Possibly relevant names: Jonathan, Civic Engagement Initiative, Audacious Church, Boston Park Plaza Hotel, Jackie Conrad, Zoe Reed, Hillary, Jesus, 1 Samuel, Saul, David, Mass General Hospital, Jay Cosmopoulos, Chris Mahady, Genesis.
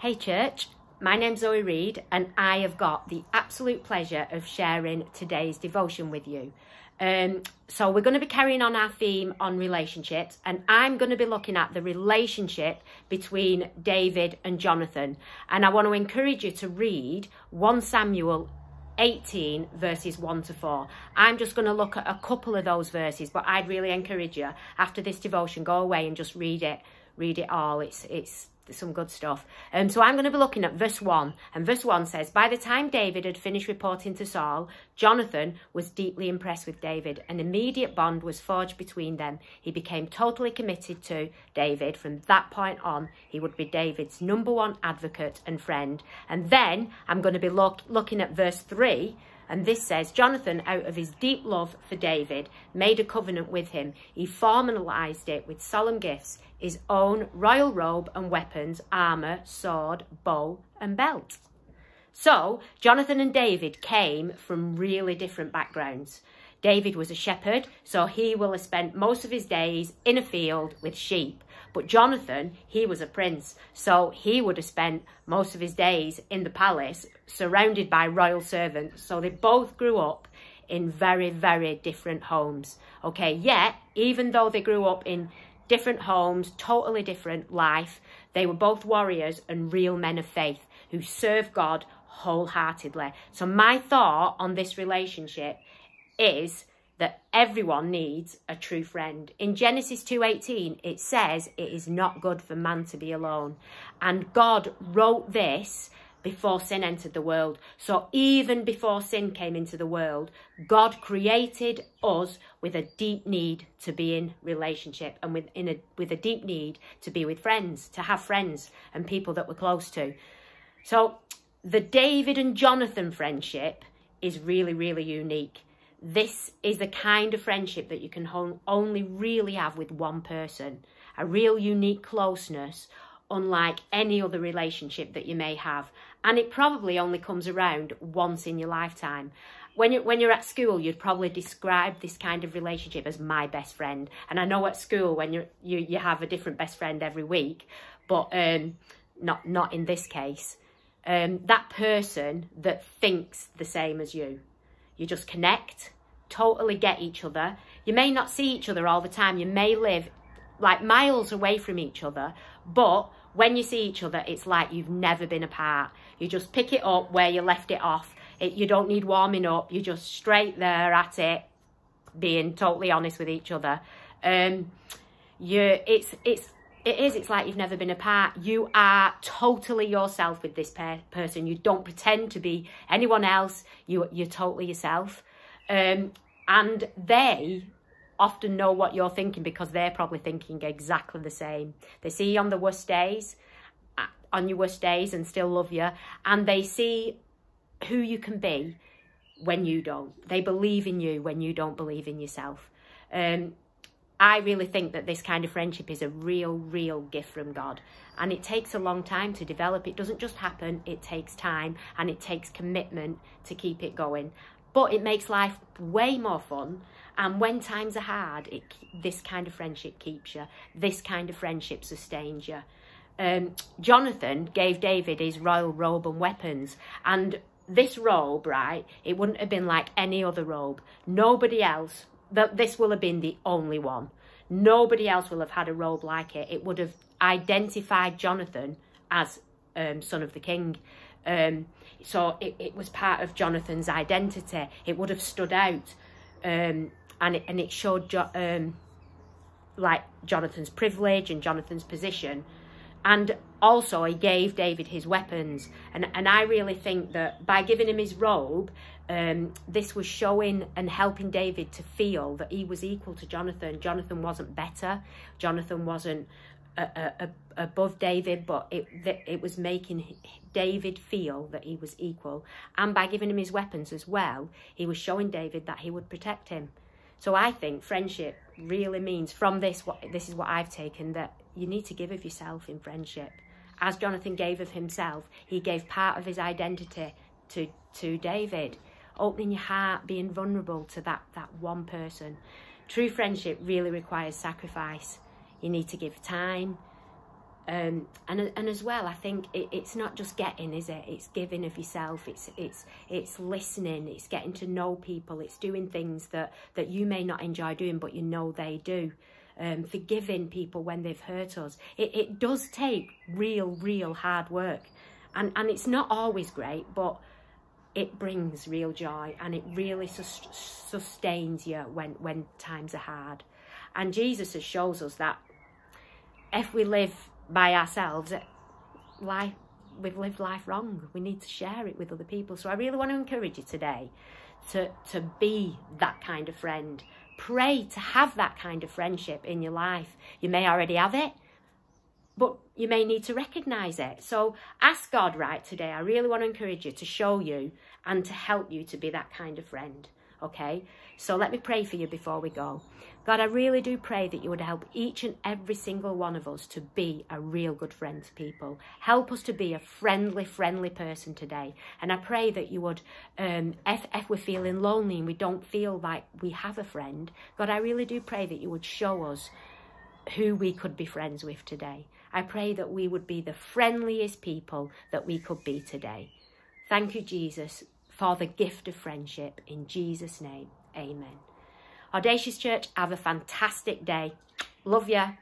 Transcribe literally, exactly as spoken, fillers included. Hey church, my name's Zoe Reed and I have got the absolute pleasure of sharing today's devotion with you. Um, so we're going to be carrying on our theme on relationships, and I'm going to be looking at the relationship between David and Jonathan. And I want to encourage you to read First Samuel eighteen verses one to four. I'm just going to look at a couple of those verses, but I'd really encourage you after this devotion, go away and just read it, read it all. It's, it's some good stuff. Um, so I'm going to be looking at verse one, and verse one says, by the time David had finished reporting to Saul, Jonathan was deeply impressed with David. An immediate bond was forged between them. He became totally committed to David. From that point on, he would be David's number one advocate and friend. And then I'm going to be look, looking at verse three, and this says, Jonathan, out of his deep love for David, made a covenant with him. He formalized it with solemn gifts, his own royal robe and weapons, armor, sword, bow and belt. So Jonathan and David came from really different backgrounds. David was a shepherd, so he will have spent most of his days in a field with sheep. But Jonathan, he was a prince, so he would have spent most of his days in the palace surrounded by royal servants. So they both grew up in very, very different homes. Okay, yet, even though they grew up in different homes, totally different life, they were both warriors and real men of faith who served God wholeheartedly. So my thought on this relationship is that everyone needs a true friend. In Genesis two eighteen, it says it is not good for man to be alone. And God wrote this before sin entered the world. So even before sin came into the world, God created us with a deep need to be in relationship, and with, in a, with a deep need to be with friends, to have friends and people that we're close to. So the David and Jonathan friendship is really, really unique. This is the kind of friendship that you can only really have with one person, a real unique closeness, unlike any other relationship that you may have. And it probably only comes around once in your lifetime. When you're, when you're at school, you'd probably describe this kind of relationship as my best friend. And I know at school, when you're, you, you have a different best friend every week, but um, not, not in this case. Um, that person that thinks the same as you. You just connect, totally get each other. You may not see each other all the time. You may live like miles away from each other, but when you see each other, it's like you've never been apart. You just pick it up where you left it off. It, you don't need warming up. You're just straight there at it, being totally honest with each other. Um, you, it's, it's, it is, it's like you've never been apart. You are totally yourself with this per person. You don't pretend to be anyone else. You, you're totally yourself. Um, and they often know what you're thinking because they're probably thinking exactly the same. They see you on the worst days, on your worst days, and still love you. And they see who you can be when you don't. They believe in you when you don't believe in yourself. Um, I really think that this kind of friendship is a real, real gift from God. And it takes a long time to develop. It doesn't just happen, it takes time and it takes commitment to keep it going. But it makes life way more fun. And when times are hard, it, this kind of friendship keeps you. This kind of friendship sustains you. Um, Jonathan gave David his royal robe and weapons. And this robe, right, it wouldn't have been like any other robe. Nobody else that this will have been the only one. Nobody else will have had a robe like it. It would have identified Jonathan as um, son of the king. Um, so it, it was part of Jonathan's identity. It would have stood out, um, and, it, and it showed jo um, like Jonathan's privilege and Jonathan's position. And also he gave David his weapons. And, and I really think that by giving him his robe, um, this was showing and helping David to feel that he was equal to Jonathan. Jonathan wasn't better. Jonathan wasn't uh, uh, above David, but it, it was making David feel that he was equal. And by giving him his weapons as well, he was showing David that he would protect him. So I think friendship really means, from this, what, this is what I've taken, that you need to give of yourself in friendship. As Jonathan gave of himself, he gave part of his identity to, to David. Opening your heart, being vulnerable to that, that one person. True friendship really requires sacrifice. You need to give time, Um, and and as well, I think it, it's not just getting, is it? It's giving of yourself. It's it's it's listening. It's getting to know people. It's doing things that that you may not enjoy doing, but you know they do. Um, forgiving people when they've hurt us. It it does take real, real hard work, and and it's not always great, but it brings real joy, and it really sus sustains you when when times are hard. And Jesus has shows us that if we live by ourselves, life, we've lived life wrong. We need to share it with other people. So I really want to encourage you today to, to be that kind of friend. Pray to have that kind of friendship in your life. You may already have it, but you may need to recognise it. So ask God right today. I really want to encourage you to show you and to help you to be that kind of friend. Okay, so let me pray for you before we go. God, I really do pray that you would help each and every single one of us to be a real good friend to people. Help us to be a friendly, friendly person today. And I pray that you would, um, if, if we're feeling lonely and we don't feel like we have a friend, God, I really do pray that you would show us who we could be friends with today. I pray that we would be the friendliest people that we could be today. Thank you, Jesus, for the gift of friendship. In Jesus' name, amen. Audacious Church, have a fantastic day. Love ya.